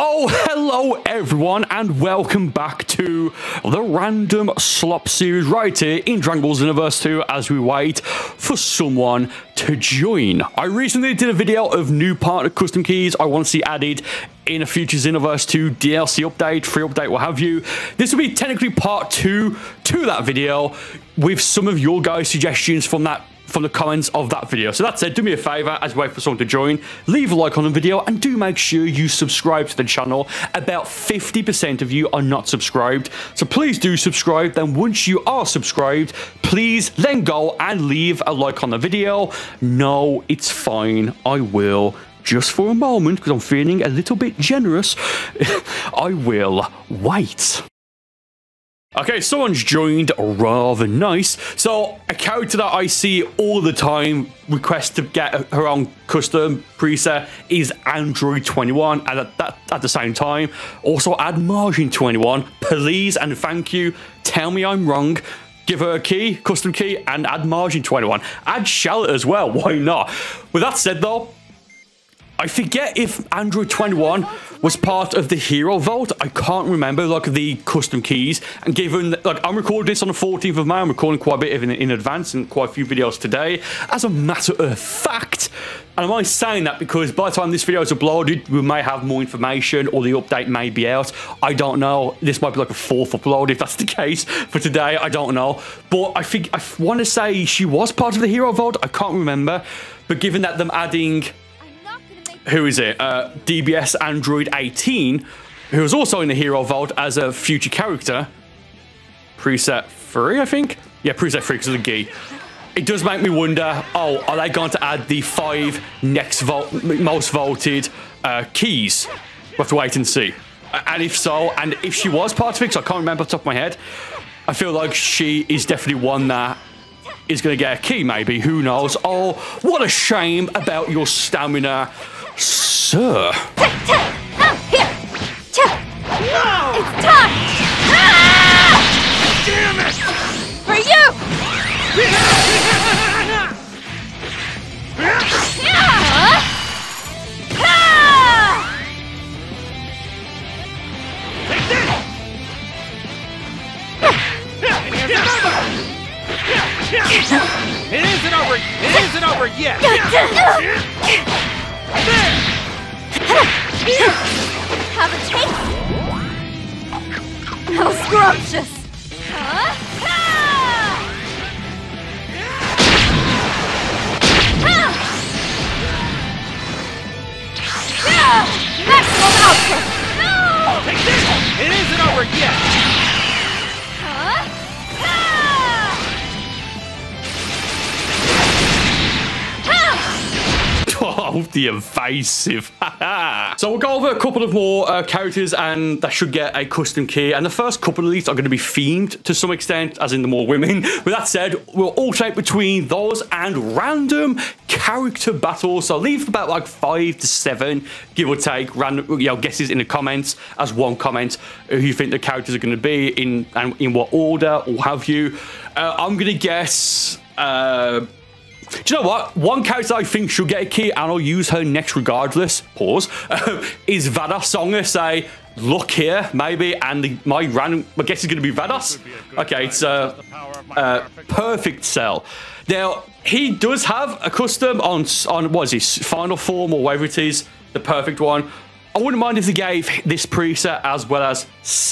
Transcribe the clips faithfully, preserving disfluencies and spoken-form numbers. Oh, hello everyone, and welcome back to the Random Slop series right here in Dragon Ball Xenoverse two as we wait for someone to join. I recently did a video of new partner custom keys I want to see added in a future Xenoverse two D L C update, free update, what have you. This will be technically part two to that video with some of your guys' suggestions from that from the comments of that video. So that said, do me a favor as we wait for someone to join, leave a like on the video and do make sure you subscribe to the channel. About fifty percent of you are not subscribed, so please do subscribe. Then once you are subscribed, please then go and leave a like on the video. No, it's fine, I will, just for a moment, because I'm feeling a little bit generous. I will wait. Okay, someone's joined, rather nice. So, a character that I see all the time request to get her own custom preset is Android twenty-one, and at, that, at the same time, also add Margin twenty-one. Please and thank you, tell me I'm wrong. Give her a key, custom key, and add Margin twenty-one. Add Charlotte as well, why not? With that said though, I forget if Android twenty-one was part of the Hero Vault. I can't remember, like, the custom keys. And given, like, I'm recording this on the fourteenth of May, I'm recording quite a bit of in, in advance and quite a few videos today, as a matter of fact. And I'm only saying that because by the time this video is uploaded, we may have more information or the update may be out. I don't know. This might be like a fourth upload if that's the case for today. I don't know. But I think, I want to say she was part of the Hero Vault. I can't remember. But given that them adding, who is it? Uh, D B S Android eighteen, who is also in the Hero Vault as a future character. Preset three, I think? Yeah, preset three because of the Gi. It does make me wonder, oh, are they going to add the five next vault, most vaulted uh, keys? We'll have to wait and see. And if so, and if she was part of it, because I can't remember off the top of my head, I feel like she is definitely one that is going to get a key, maybe. Who knows? Oh, what a shame about your stamina, sir. Out here. No. It's time. Ah! Damn it. For you. It isn't over. It isn't over yet. Have a taste? How scrumptious! Huh? Maximum output! No! Take this! It isn't over yet! Huh? Oh, the evasive. So we'll go over a couple of more uh, characters and that should get a custom key. And the first couple of these are going to be themed to some extent, as in the more women. With that said, we'll alternate between those and random character battles. So I'll leave about like five to seven, give or take, random you know, guesses in the comments as one comment who you think the characters are going to be in and in what order or have you. Uh, I'm going to guess... Uh, Do you know what? One character I think should get a key, and I'll use her next regardless, pause, uh, is Vados. So I'm going to say, look here, maybe, and the, my random, I guess it's going to be Vados. Okay, it's uh, uh, Perfect Cell. Now, he does have a custom on, on what is his final form or whatever it is, the perfect one. I wouldn't mind if they gave this preset as well as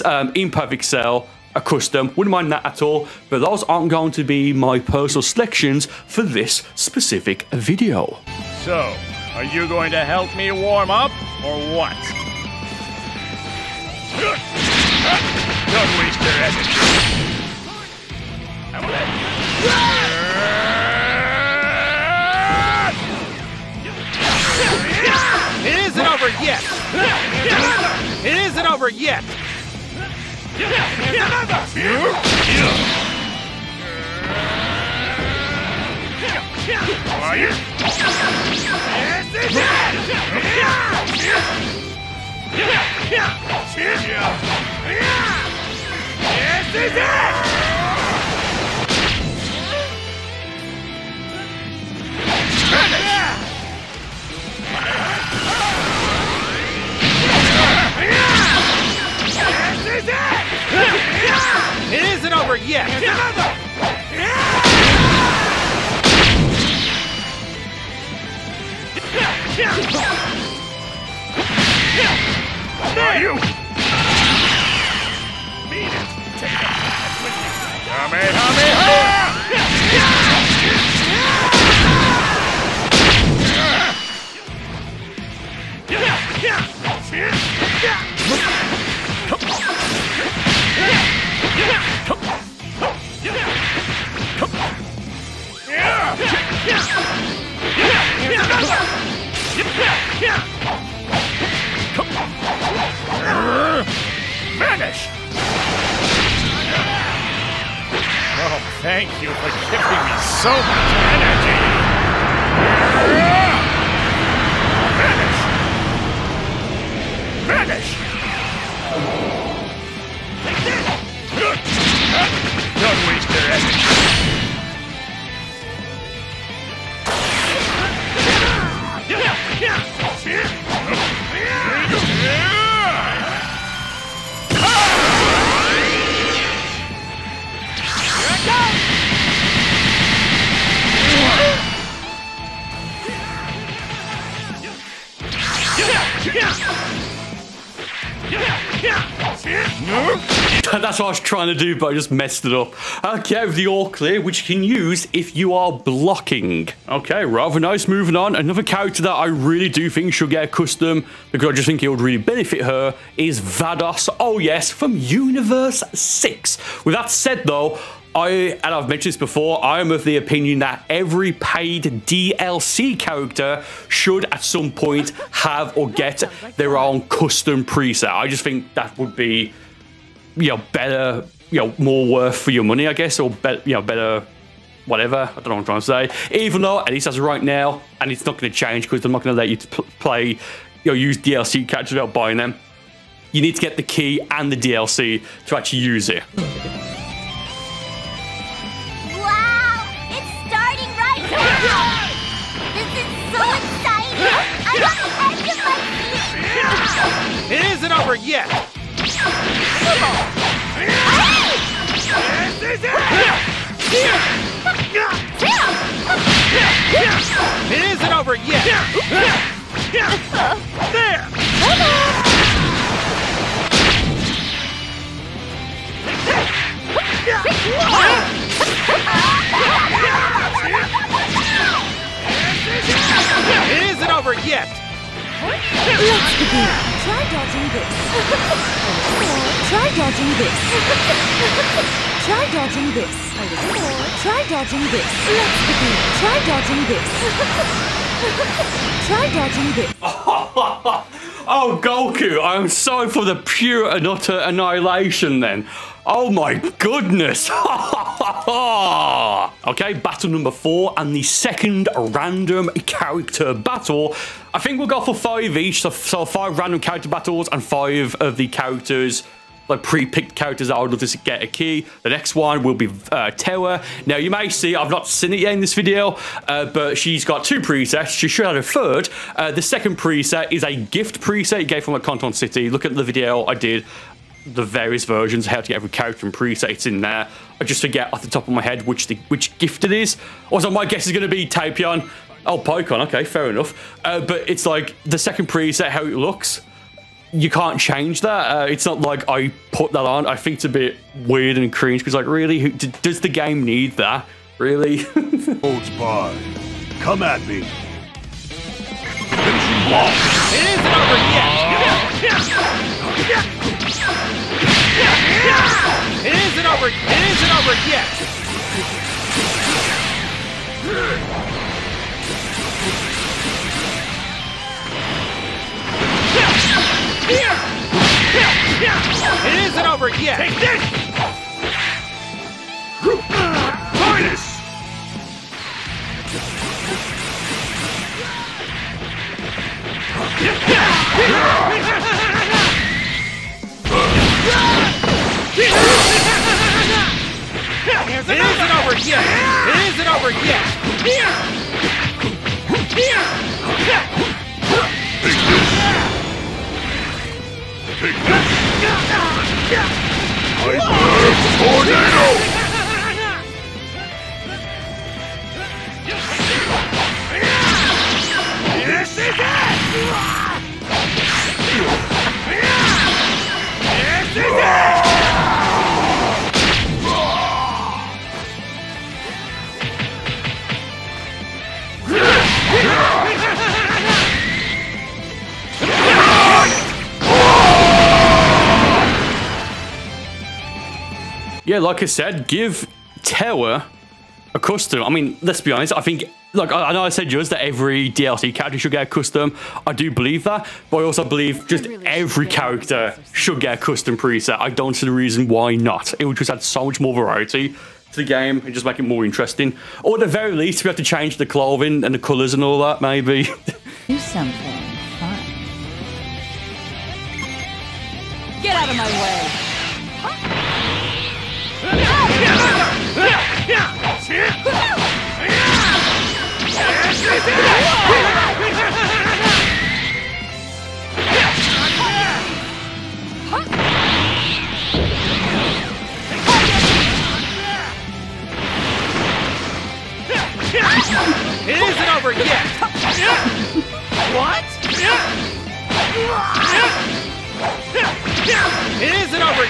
um, Imperfect Cell a custom, wouldn't mind that at all, but those aren't going to be my personal selections for this specific video. So, are you going to help me warm up, or what? Don't waste your energy. It isn't over yet! It isn't over yet! Yeah, yeah, yeah. Yeah. Yeah, another! There you! Mean it! Take that! Come in, come in! Vanish! Oh, thank you for giving me so much energy! Vanish! Vanish! Take this! Don't waste your energy! That's what I was trying to do, but I just messed it up. Okay, with the all clear, which you can use if you are blocking. Okay, rather nice. Moving on, another character that I really do think should get a custom, because I just think it would really benefit her, is Vados. Oh yes, from Universe Six. With that said though, I, and I've mentioned this before, I am of the opinion that every paid D L C character should at some point have or get their own custom preset. I just think that would be, you know, better, you know, more worth for your money, I guess, or better, you know, better, whatever. I don't know what I'm trying to say. Even though, at least as of right now, and it's not going to change because they're not going to let you play, you know, use D L C characters without buying them. You need to get the key and the D L C to actually use it. It isn't over yet! Come on! Yes, this is it! It isn't over yet! There! It isn't over yet! Let's begin. Try dodging this. Try dodging this. Try dodging this. Try dodging this. Let's begin. Try dodging this. Try dodging this. Oh, Goku, I'm sorry for the pure and utter annihilation then. Oh my goodness. Okay, battle number four and the second random character battle. I think we'll go for five each, so, so five random character battles and five of the characters, like pre-picked characters that I would love to get a key. The next one will be uh, Towa. Now you may see, I've not seen it yet in this video, uh, but she's got two presets. She should have a third. Uh, the second preset is a gift preset you gave from a Canton City. Look at the video I did, the various versions, how to get every character and presets in there. I just forget off the top of my head which the, which gift it is. Also, my guess is going to be Tapion. Oh, Pokemon, okay, fair enough. Uh, but it's like the second preset, how it looks. You can't change that. Uh, it's not like I put that on. I think it's a bit weird and cringe, because like, really, who, d does the game need that? Really? Old spy, come at me. It isn't over yet. It isn't over. It isn't over yet. It isn't over yet. Take this. Minus. It isn't over yet! It isn't over yet! Here! Here! Take this! Take this! I burn tornado! yeah, like I said, give Towa a custom. I mean, let's be honest, I think, look, I know I said just that every D L C character should get a custom. I do believe that, but I also believe just every character should get a custom preset. I don't see the reason why not. It would just add so much more variety to the game and just make it more interesting. Or at the very least, we have to change the clothing and the colors and all that, maybe. Do something fun. Get out of my way. It isn't over yet. What? It isn't over yet. It isn't over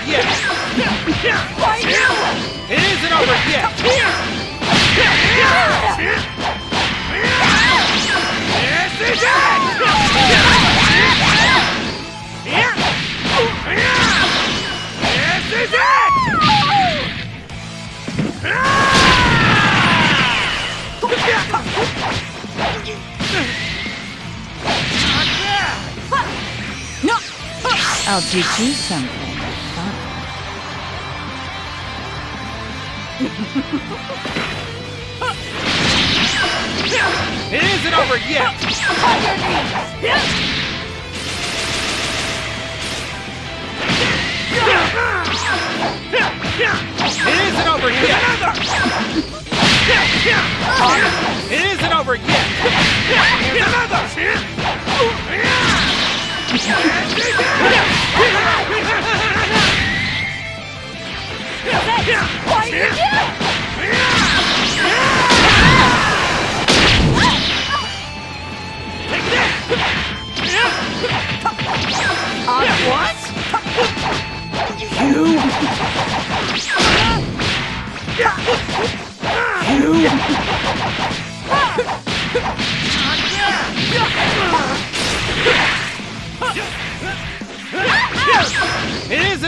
yet. This is it. This is it. I'll teach you something fun. It isn't over yet. On your knees. It isn't over yet. It isn't over yet. Here's another. What? You? You? It isn't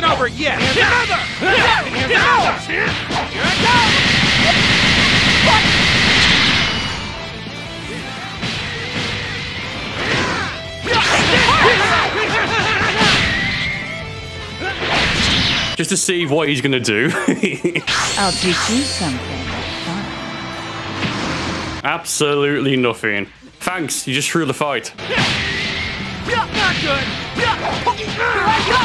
over yet. Here's another. Here's another. Here I go. What? Just to see what he's gonna do. I'll teach you something fun. Absolutely nothing. Thanks. You just threw the fight. Not good. Here I go.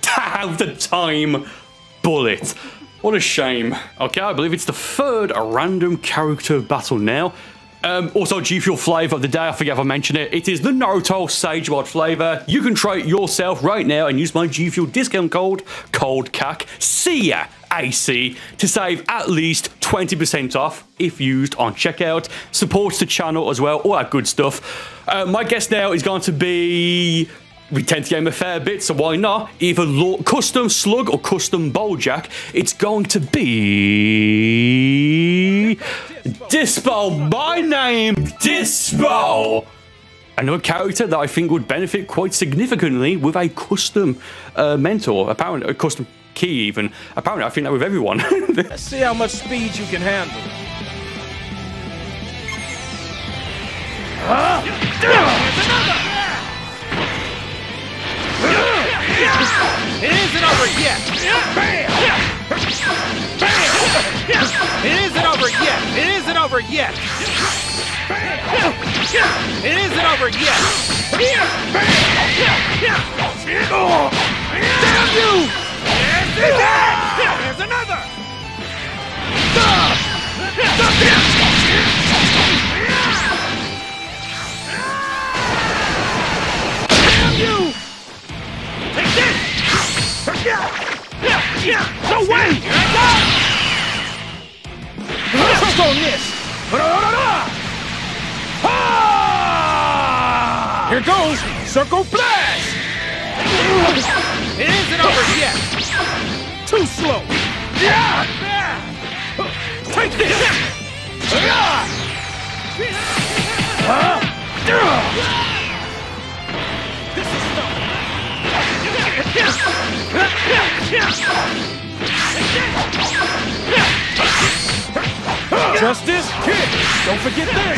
Damn, the time bullet. What a shame. Okay, I believe it's the third random character battle now. Um, also, G-Fuel flavour of the day, I forget if I mentioned it. It is the Nortol Sagebord flavour. You can try it yourself right now and use my G-Fuel discount code, ColdCac, see ya, A C, to save at least twenty percent off if used on checkout. Supports the channel as well, all that good stuff. Uh, my guess now is going to be... We tend to game a fair bit, so why not? Either Custom Slug or Custom Bowjack. It's going to be... Dyspo! My name, Dyspo! Another character that I think would benefit quite significantly with a custom uh, mentor. Apparently, a custom key even. Apparently, I think that with everyone. Let's see how much speed you can handle. Huh? There's another! It isn't over yet. Bam! Bam! It isn't over yet. It isn't over yet. It isn't over yet. Damn you! There's another. Damn you! Take this! No way! Here I go! Let's hook on this! Here goes! Circle blast! It isn't over yet! Too slow! Take this! Huh? Justice Kick! Don't forget this!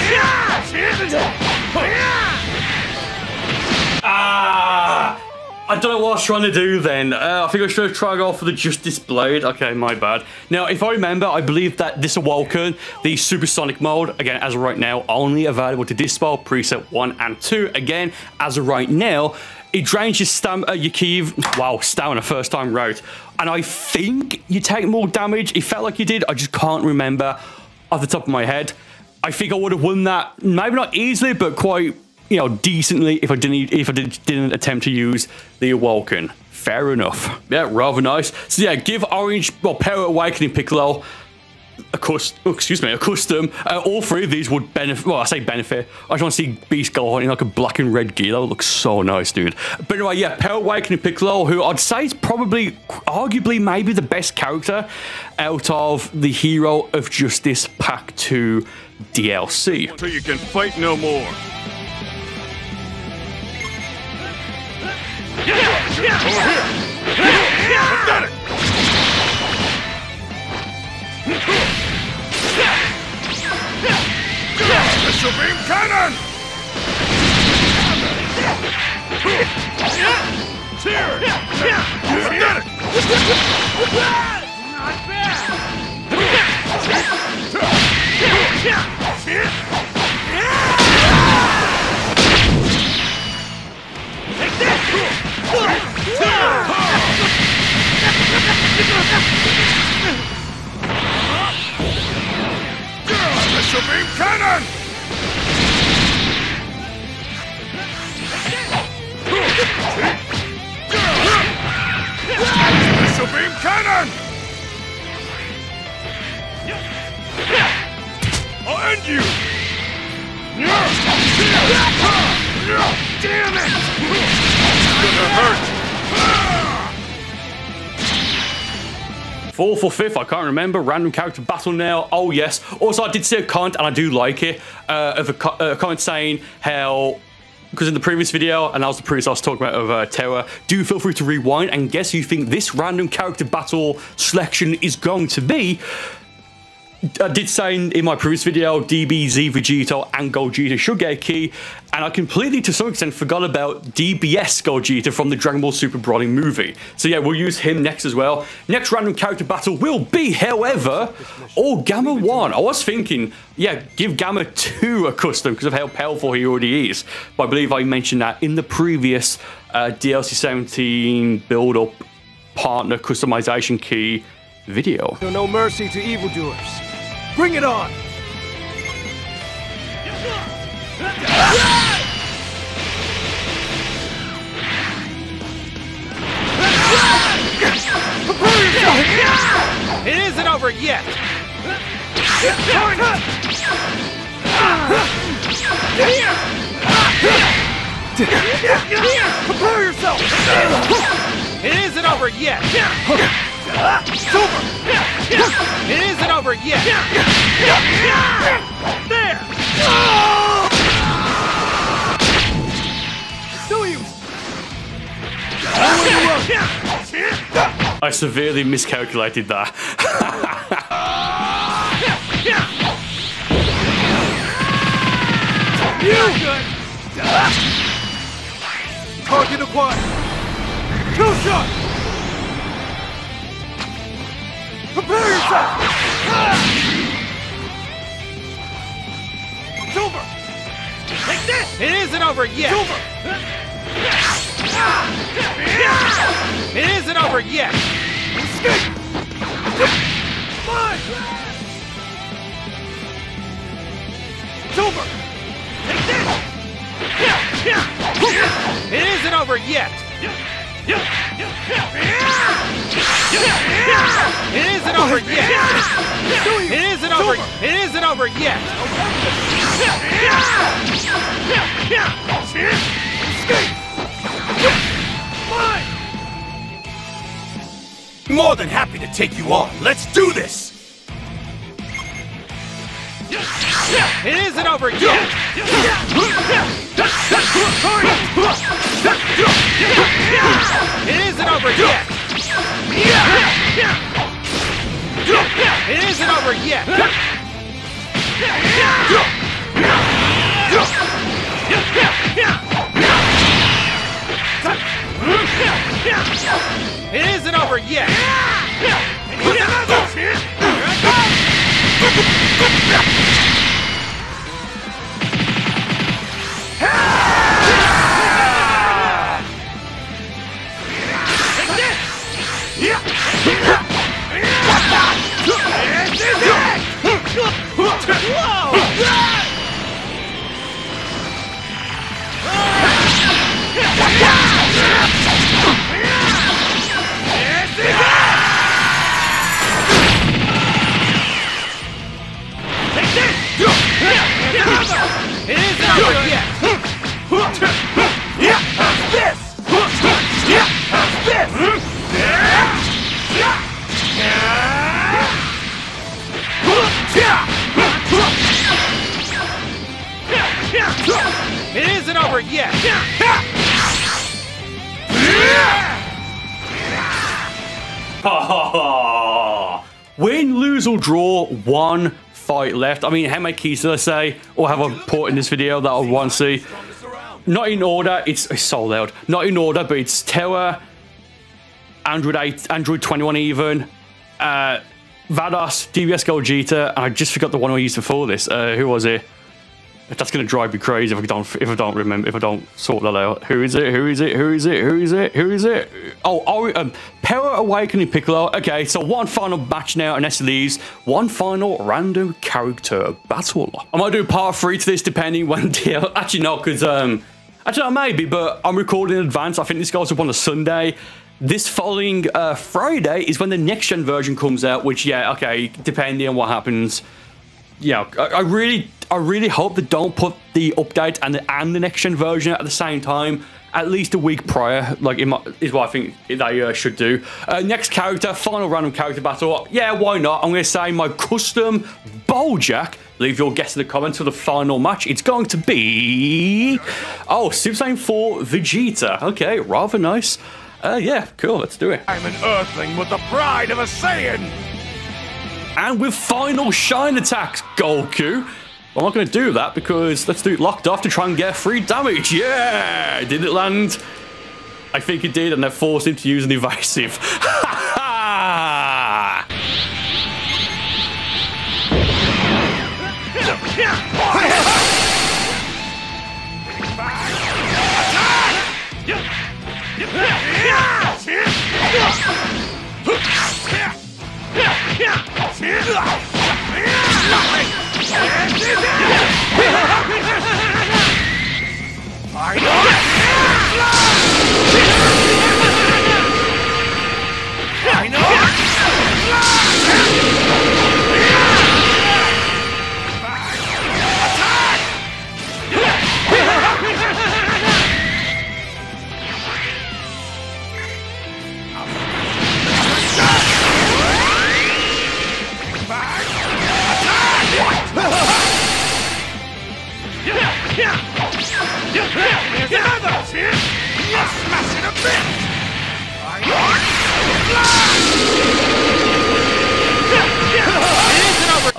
Ah! I don't know what I was trying to do then. Uh, I think I should have tried off for the Justice Blade. Okay, my bad. Now, if I remember, I believe that this awoken, the Supersonic mode, again, as of right now, only available to Dyspo, preset one and two. Again, as of right now, it drains your stamina, uh, your ki, wow, stamina, first time route. And I think you take more damage. It felt like you did. I just can't remember off the top of my head. I think I would have won that, maybe not easily, but quite, you know, decently if I didn't if I did, didn't attempt to use the Awoken. Fair enough. Yeah, rather nice. So yeah, give Orange, well, Power Awakening Piccolo a custom, oh, excuse me, a custom. Uh, all three of these would benefit, well, I say benefit. I just want to see Beast Gohan in like a black and red gear. That would look so nice, dude. But anyway, yeah, Power Awakening Piccolo, who I'd say is probably, arguably, maybe the best character out of the Hero of Justice Pack Two D L C. Until you can fight no more. Over here! I got it! The Supreme Cannon! Tear! I got it! Not bad! Take this! Special beam cannon! Special beam cannon! I'll end you! Damn it! Fourth or fifth, I can't remember. Random character battle now. Oh yes. Also, I did see a comment, and I do like it. Uh, of a, co uh, a comment saying how, because in the previous video, and that was the previous I was talking about of uh, Towa. Do feel free to rewind and guess who you think this random character battle selection is going to be. I did say in my previous video, D B Z Vegeta and Golgeta should get a key, and I completely, to some extent, forgot about D B S Golgeta from the Dragon Ball Super Broly movie. So yeah, we'll use him next as well. Next random character battle will be, however, oh, Gamma one. I was thinking, yeah, give Gamma two a custom because of how powerful he already is. But I believe I mentioned that in the previous uh, D L C seventeen build-up partner customization key video. No mercy to evildoers. Bring it on! It isn't over yet! Prepare yourself! It isn't over yet! Super! It isn't over yet! There! I severely miscalculated that. You're good! Target acquired! Two shots! Prepare yourself! It's over! Take this! It isn't over yet! It's over! It isn't over yet! Escape! Mine! It's over! Take this! It isn't over yet! It isn't over yet! It isn't over! It isn't over yet! More than happy to take you on! Let's do this! It isn't over yet! It isn't over yet! It isn't over yet! It isn't over yet! Win, lose or draw, one fight left. I mean, how many keys did I say or have I put in this video that I want to see? Not in order, it's, it's so loud. Not in order, but it's Towa, Android eight, Android twenty-one even, uh, Vados, D B S Golgeta, and I just forgot the one I used before this. Uh, who was it? That's gonna drive me crazy if I don't if I don't remember if I don't sort that out. Who is it? Who is it? Who is it? Who is it? Who is it? Oh, oh um, Power Awakening Piccolo. Okay, so one final batch now, unless it leaves one final random character battle. I might do part three to this, depending when D L. Actually, not because um, actually maybe, but I'm recording in advance. I think this goes up on a Sunday. This following uh, Friday is when the next gen version comes out. Which yeah, okay, depending on what happens. Yeah, I, I really. I really hope they don't put the update and the, and the next-gen version at the same time, at least a week prior, like in my, is what I think they uh, should do. Uh, next character, final random character battle. Yeah, why not? I'm going to say my custom Boljack. Leave your guess in the comments for the final match. It's going to be... Oh, Super Saiyan four Vegeta. Okay, rather nice. Uh, yeah, cool, let's do it. I'm an Earthling with the pride of a Saiyan! And with Final Shine Attack, Goku. I'm not going to do that because let's do it locked off to try and get free damage. Yeah! Did it land? I think it did, and they forced him to use an evasive. Ha ha!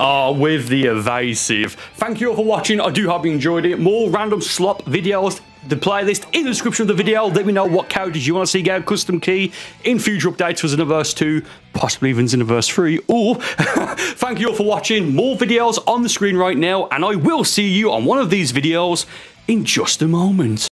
Oh, with the evasive. Thank you all for watching. I do hope you enjoyed it. More random slop videos, the playlist in the description of the video. Let me know what characters you want to see get a custom key in future updates for Xenoverse two, possibly even Xenoverse three. Or thank you all for watching. More videos on the screen right now, and I will see you on one of these videos in just a moment.